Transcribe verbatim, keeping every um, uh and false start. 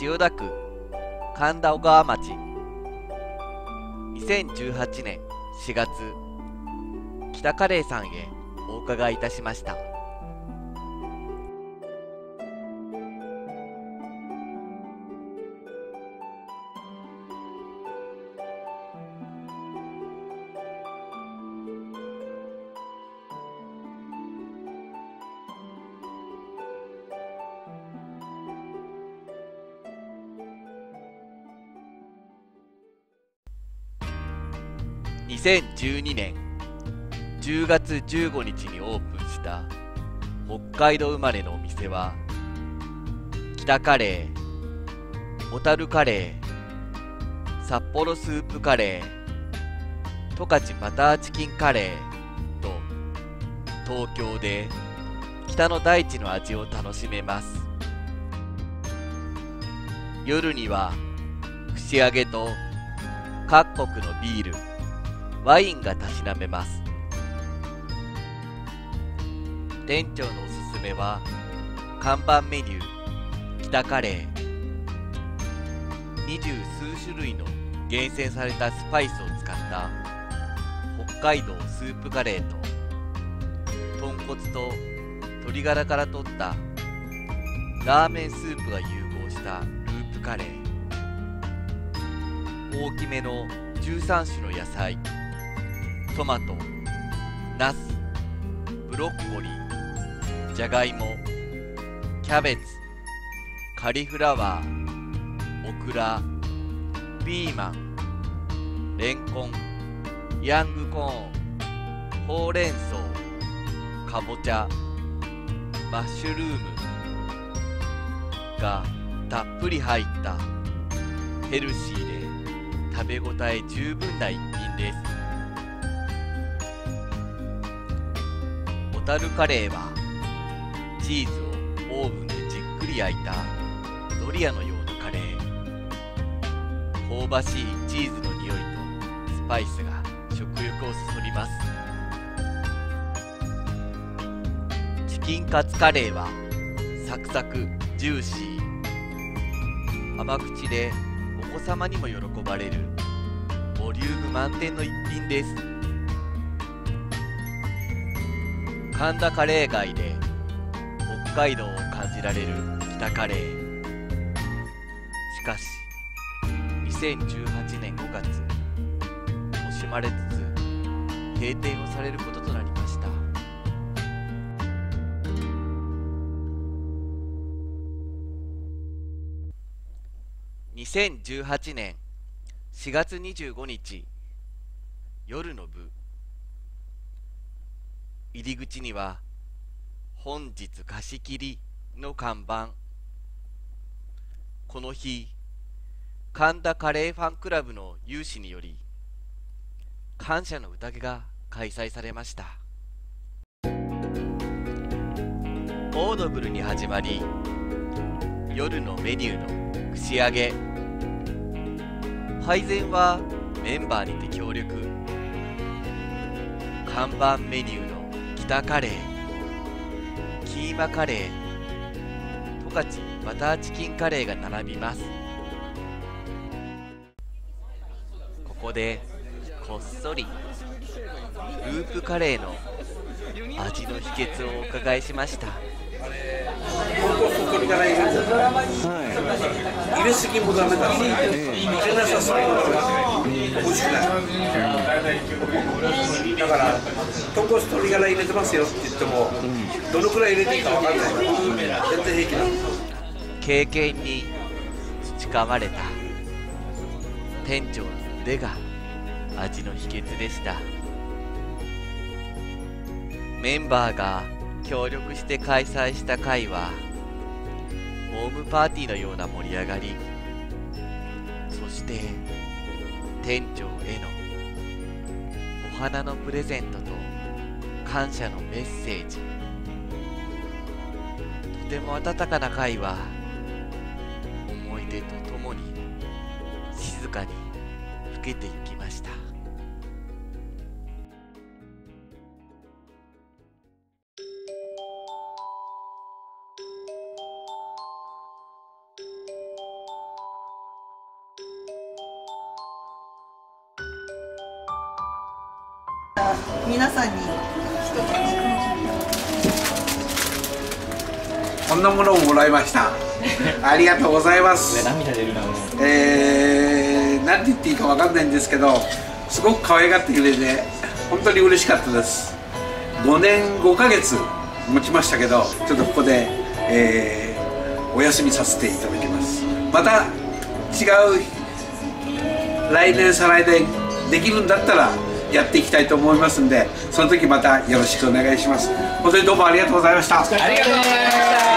千代田区神田小川町。にせんじゅうはちねんしがつ、北カレーさんへお伺いいたしました。にせんじゅうにねんじゅうがつじゅうごにちにオープンした北海道生まれのお店は、北カレー、小樽カレー、札幌スープカレー、十勝バターチキンカレーと、東京で北の大地の味を楽しめます。夜には串揚げと各国のビール、ワインがたしなめます。店長のおすすめは看板メニュー北カレー。二十数種類の厳選されたスパイスを使った北海道スープカレーと、豚骨と鶏ガラからとったラーメンスープが融合したループカレー。大きめのじゅうさんしゅの野菜、トマト、ナス、ブロッコリー、じゃがいも、キャベツ、カリフラワー、オクラ、ピーマン、レンコン、ヤングコーン、ほうれん草、かぼちゃ、マッシュルームがたっぷり入ったヘルシーで食べ応え十分な一品です。小樽カレーはチーズをオーブンでじっくり焼いたドリアのようなカレー。香ばしいチーズの匂いとスパイスが食欲をそそります。チキンカツカレーはサクサクジューシー、甘口でお子様にも喜ばれるボリューム満点の一品です。神田カレー街で北海道を感じられる北カレー。しかしにせんじゅうはちねんごがつ、惜しまれつつ閉店をされることとなりました。にせんじゅうはちねんしがつにじゅうごにち夜の部。入り口には「本日貸し切り」の看板。この日、神田カレーファンクラブの有志により感謝の宴が開催されました。オードブルに始まり、夜のメニューの串揚げ、配膳はメンバーにて協力、看板メニューの北カレー、キーマカレー、十勝バターチキンカレーが並びます。ここでこっそりループカレーの味の秘訣をお伺いしました。入れすぎもダメだし、入れなさすぎもダメだし、美味しくない。だから豚骨鶏ガラ入れてますよって言っても、うん、どのくらい入れていいか分かんない。全然平気なの。経験に培われた店長の腕が味の秘訣でした。メンバーが協力して開催した会はホームパーティーのような盛り上がり、そして店長へのお花のプレゼントと感謝のメッセージ。とても温かな会は思い出とともに静かに老けてゆきました。皆さんに一つこんなものをもらいましたありがとうございます。涙出るな。えー、なんて言っていいかわかんないんですけど、すごく可愛がってくれて本当に嬉しかったです。ごねんごかげつ持ちましたけど、ちょっとここで、えー、お休みさせていただきます。また違う来年再来年できるんだったらやっていきたいと思いますんで、その時またよろしくお願いします。本当にどうもありがとうございました。ありがとうございました。